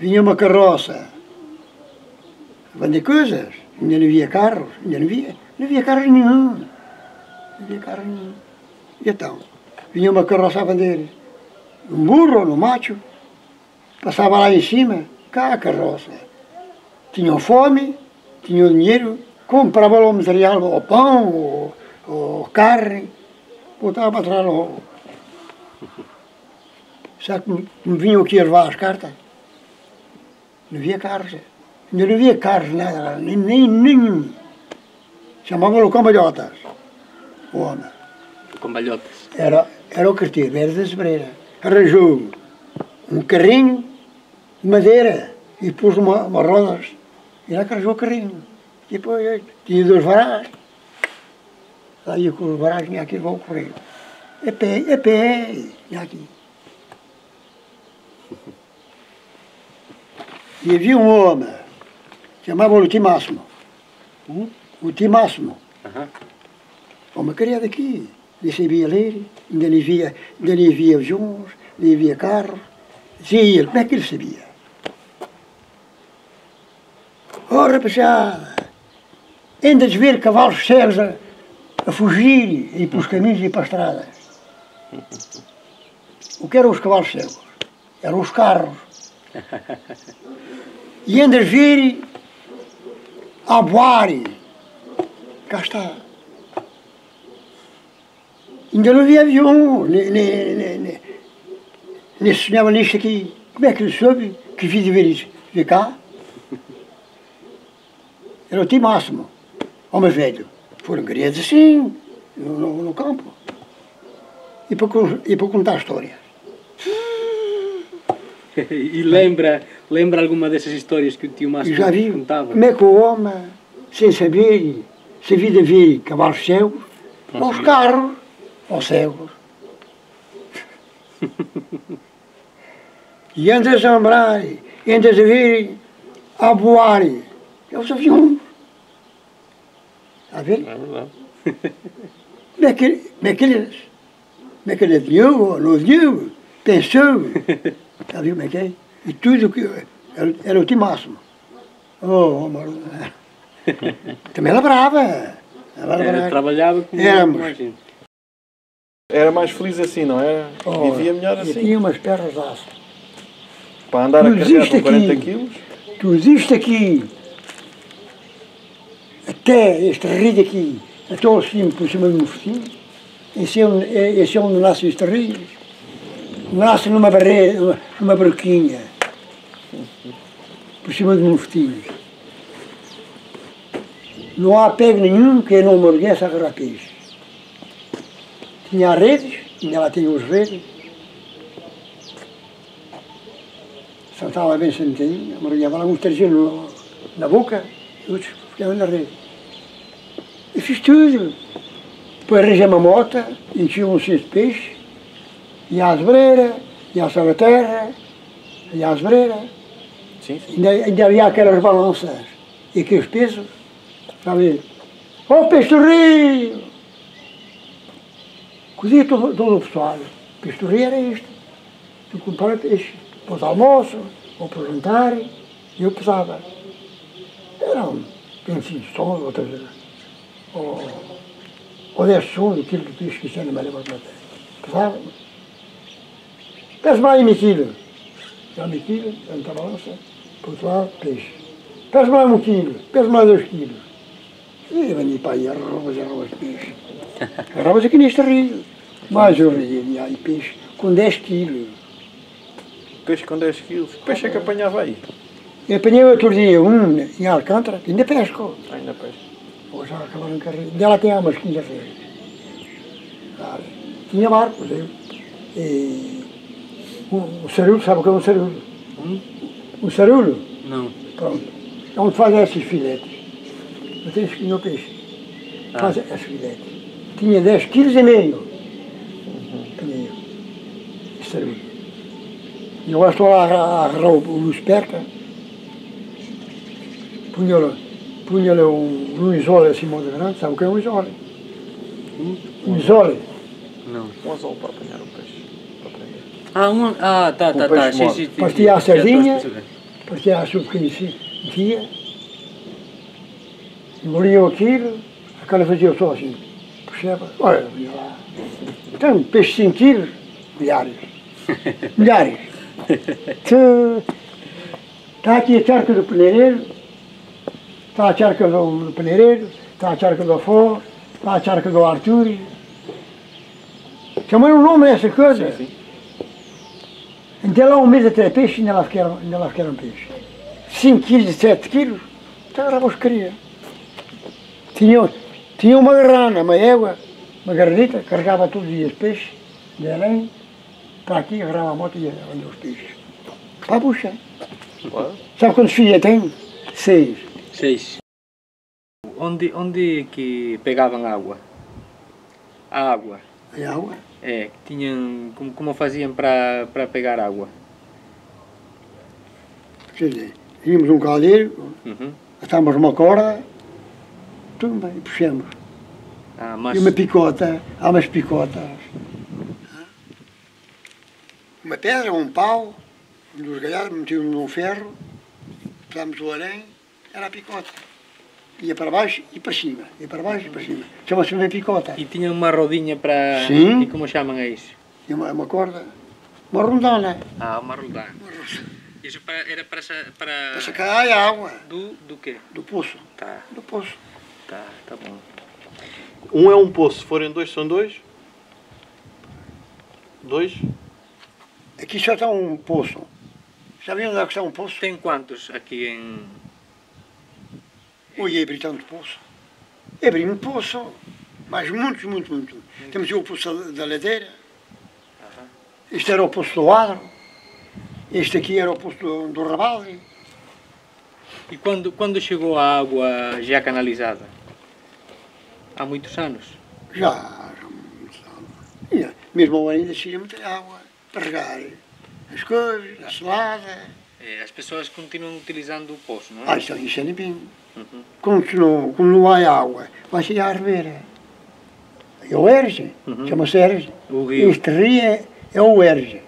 vinha uma carroça a vender coisas, ainda não havia carros, ainda não havia carros nenhum. E então, vinha uma carroça a vender um burro no macho, passava lá em cima, cá a carroça. Tinham fome, tinham dinheiro, compravam o material, ou pão, ou carne, botava para trás o... Sabe que me vinham aqui a levar as cartas? Não havia carros. Ainda não havia carros, nada, nem. Chamavam-lhe cambalhotas, o homem. Cambalhotas? Era o carteiro, era da Sobreira. Arranjou um carrinho de madeira e pôs umas rodas e lá arranjou o carrinho. E depois tinha dois varais. Lá ia com os varais, vinha aqui e vão correr. É pé, vinha aqui. E havia um homem, chamavam-lhe o Timáximo. O Timáximo. Uma criada aqui, nem sabia ler, ainda nem via aviões, nem via carros. Dizia ele, como é que ele sabia? Oh, rapaziada, ainda de ver cavalos cegos a fugir e ir para os caminhos e para as estradas. O que eram os cavalos cegos? Eram os carros. E ainda de ver a voar. Cá está. Ainda não havia avião, nem sonhava nisto aqui. Como é que ele soube que vi de ver isso? Vi cá. Era o Timáximo, homem velho. Foram criados assim, no campo. E para contar histórias. E lembra alguma dessas histórias que o Timáximo contava? Como é que o homem, sem saber, sabia de ver cavalos cegos, aos carros. Aos cegos. E andas a lembrar, andas a vir, a voar. É os aviões. Está a ver? É verdade. Como é que ele adivinhou, não adivinhou, pensou. Está a ver como é que é? E tudo o que... Era o Timáximo. Oh, amor. Também labrava. Trabalhava com gente. Era mais feliz assim, não era? Oh, vivia melhor assim. Tinha umas pernas de aço. Para andar a carregar com 40 quilos? Tu existe aqui, até este rio aqui, até ao cimo, por cima do focinho, esse é onde nasce este rio. Nasce numa barreira, numa barquinha, por cima de um focinho. Não há pego nenhum que não merguesse a agarrar peixe. Tinha redes, ainda lá tinha os redes. Saltava bem sentadinho, amargava lá uns trejeiros na boca, e outros ficavam na rede. E fiz tudo. Depois arranjei uma mota, enchia um cesto de peixe, ia à sobreira, ia à sobreterra, ia à sobreira. Sim. Ainda havia aquelas balanças e aqueles pesos, sabe? Oh, peixe do rio! Cozia todo o pessoal. Peixe do rio era isto. Tu comprava peixe para os almoços, ou para o jantar, e eu pesava. Eram 25 sons, ou 10 sons, aquilo que peixe que está na maré. Pesava. Pés-me aí, mequilo. Já mequilo, já não está balança. Para o outro lado, peixe. Pés-me aí 1 quilo, pés-me aí 2 quilos. E venho para aí, arrobas de peixe. Agarravas aqui neste rio, mais um rio, e peixe com 10 quilos. Peixe com 10 quilos? Que peixe é que apanhava aí? Eu apanhei outro dia um em Alcântara, que ainda pesco. Ainda pesco. Hoje já acabaram de carregar. Dela tem umas 15 redes. Tinha barcos, eu. E o sarulo, sabe o que é um sarulo? Um sarulo? Não. Pronto. É onde fazem esses filetes. Não tem espinho ao peixe. Fazem esses filetes. Tinha 10,5 quilos. Isso era. E agora estou lá a agarrar o Luís Perca. Punha-lhe um isole assim muito grande. Sabe o que é um isole? Um isole. Não. Um isole para apanhar o peixe. Ah, tá. Sim. Partia a sardinha, porque acham que isso dia engoliam aquilo, a cara fazia só assim, puxava, olha, lá. Então, peixe 5 quilos, milhares, milhares. Está aqui a charca do peneireiro, está a charca do peneireiro, está a charca do Afó, está a charca do Artur. Chamaram o nome dessa coisa. Sim, sim. Até lá um mês até peixe, ainda lá ficaram peixe. 5 quilos, 7 quilos, então era moscaria. Tinha uma garrana, uma égua, uma garranita, carregava todos os dias peixe, de além, para aqui, agarrava a moto e ia vender os peixes. Para a bucha. Sabe quantos filhos eu tenho? 6. 6. Onde que pegavam água? A água. A água? É, tinham, como faziam para pegar água? Quer dizer, tínhamos um caldeiro, atávamos uma corda, tudo bem, puxamos. Ah, mas... E uma picota, há umas picotas. Uma pedra, um pau, nos galhados, metíamos num ferro, puxámos o além, era a picota. Ia para baixo e para cima, ia para baixo e para cima. Chama-se uma picota. E tinha uma rodinha para... Sim. E como chamam a isso? Tinha uma corda, uma rondana. Ah, uma rondana. Isso era para sacar a água. Do quê? Do poço. Tá. Do poço. Tá, tá bom. Um é um poço, se forem dois, são dois? Dois? Aqui só está um poço. Já viram onde é que está um poço? Tem quantos aqui em... Oi, abri tanto poço. Abri um poço, mas muito. Temos o poço da Ladeira. Este era o poço do Adro. Este aqui era o poço do Rabalde. E quando chegou a água já canalizada? Há muitos anos? Já há muitos anos. Mesmo ainda tinha muita água para regar as coisas, a selada. As pessoas continuam utilizando o poço, não é? Ah, isso é limpinho. Continuam, como não há água, vai chegar à ribeira. É o Erge, chama-se Erge. Este rio é o Erge.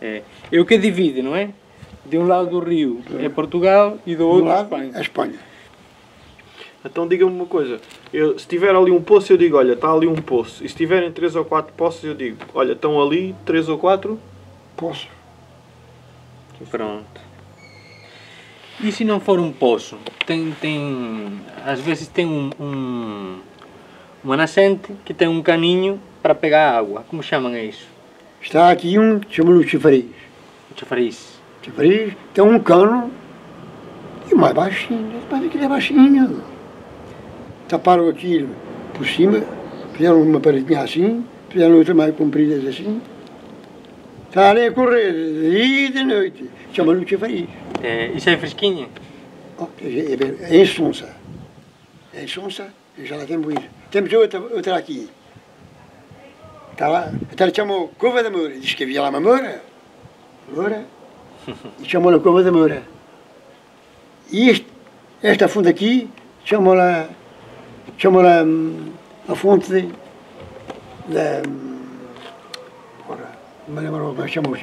É o que divide, não é? De um lado do rio é Portugal e do outro a Espanha. Então diga-me uma coisa, se tiver ali um poço eu digo, olha, está ali um poço. E se tiverem 3 ou 4 poços eu digo, olha, estão ali 3 ou 4 poços. Pronto. E se não for um poço? Às vezes tem uma nascente que tem um caninho para pegar água. Como chamam isso? Está aqui um que chamam-lhe Chafariz. Chafariz. Chafariz tem um cano e mais baixinho. Mas aquilo é baixinho. Taparam aquilo por cima, fizeram uma paredinha assim, fizeram outra mais compridas assim. Está ali a correr de dia e de noite. Chama-lhe Chafariz. Isso é fresquinha? É insonsa. É insonsa e já lá temos isso. Temos outra aqui. Está lá. Até lhe chamou Cova de Moura. Diz que havia lá uma moura. Moura. E chamou-lhe Cova de Moura. E esta fonte aqui chamou-lhe a fonte me lembro como chamamos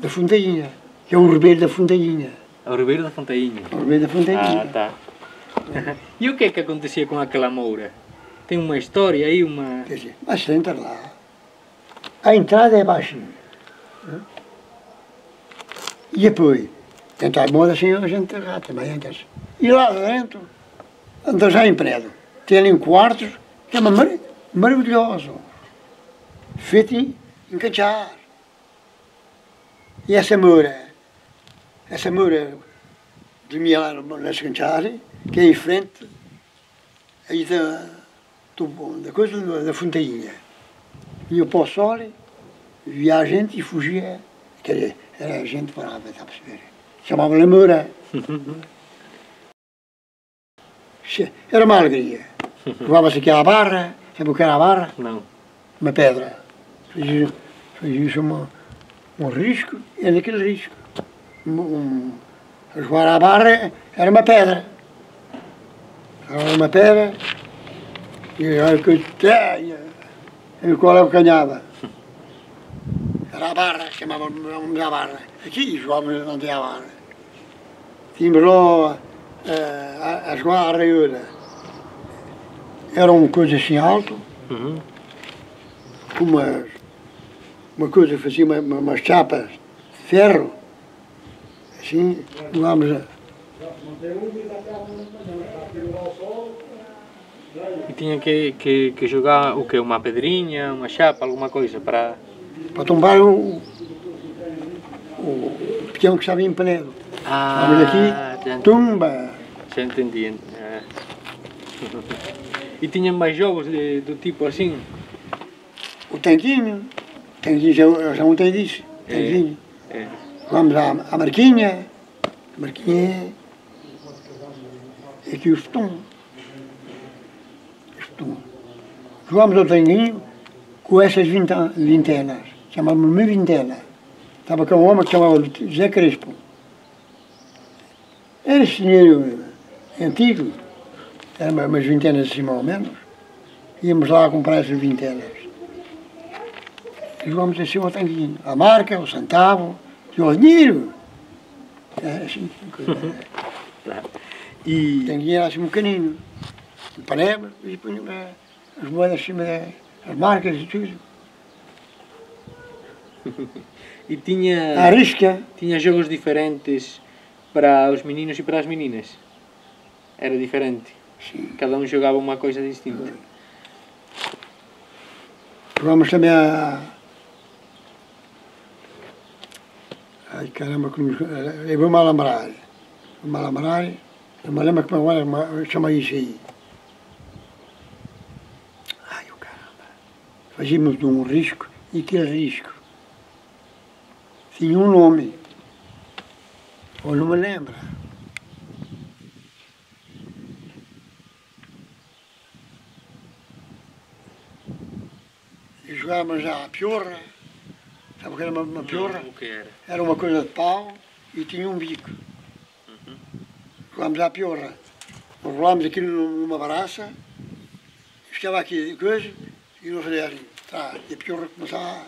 da Fontainha, que é o Ribeiro da Fontainha. O Ribeiro da Fontainha? O Ribeiro da Fontainha. Ah, tá. E o que é que acontecia com aquela moura? Tem uma história aí, uma... Quer dizer, mas se entra lá, a entrada é baixinha. E depois, entra a moura assim, a gente rata, mas entra-se. E lá dentro, anda já em prédio. Tem ali um quarto, que é maravilhoso. Feito em cachar. E essa moura dormia lá nas canchares, que é em frente aí da coisa da Fontainha. E eu para o sol, via a gente e fugia. Quer dizer, era a gente parada, está a perceber? Chamavam-lhe a moura. Era uma alegria. Levava-se aquela barra, sabe o que era a barra? Não. Uma pedra. Fazia-se um risco, e naquele risco. A jogar à barra era uma pedra. Era uma pedra, e olha o que eu tinha, e qual é o que ganhava. Era a barra, chamavam o nome da barra. Aqui os homens não tinham a barra. Timbrou as guardas miúdas. Era uma coisa assim alta, com uma coisa, fazia umas chapas de ferro, assim, vamos a... E tinha que jogar o quê? Uma pedrinha, uma chapa, alguma coisa para... Para tombar o peão que estava empenado. Ah, daqui, tumba! Já entendi. Ah. E tinha mais jogos do tipo assim? O tanquinho. Tanquinho já não tem disso. Tanquinho. É. Vamos à marquinha. A marquinha. E aqui o futum. Jogámos ao tanguinho com essas vintenas, chamava-me vintena. Estava com um homem que chamava José Crespo. Era esse dinheiro antigo, eram umas vintenas assim mais ou menos. Íamos lá comprar essas vintenas. E jogámos assim ao tanguinho, a marca, o centavo, e o dinheiro. Era assim, coisa. E... O tanguinho era assim um bocadinho. De panela, e punham as moedas em cima das marcas e tudo. E tinha... A risca. Tinha jogos diferentes para os meninos e para as meninas. Era diferente. Sim. Cada um jogava uma coisa distinta. Jogámos também a... Ai caramba, como... Eu vou-me alambrar. Vou-me alambrar. Eu me lembro que meu irmão chama isso aí. Fazíamos um risco e aquele risco tinha um nome, ou não me lembro. E jogávamos à piorra. Sabe o que era uma piorra? Não, o que era? Era uma coisa de pau e tinha um bico. Jogávamos à piorra. Rolámos aquilo numa baraça, ficava aqui coisa. E não fazia assim, tá, e a piorra começava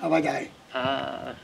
a bailar. Ah.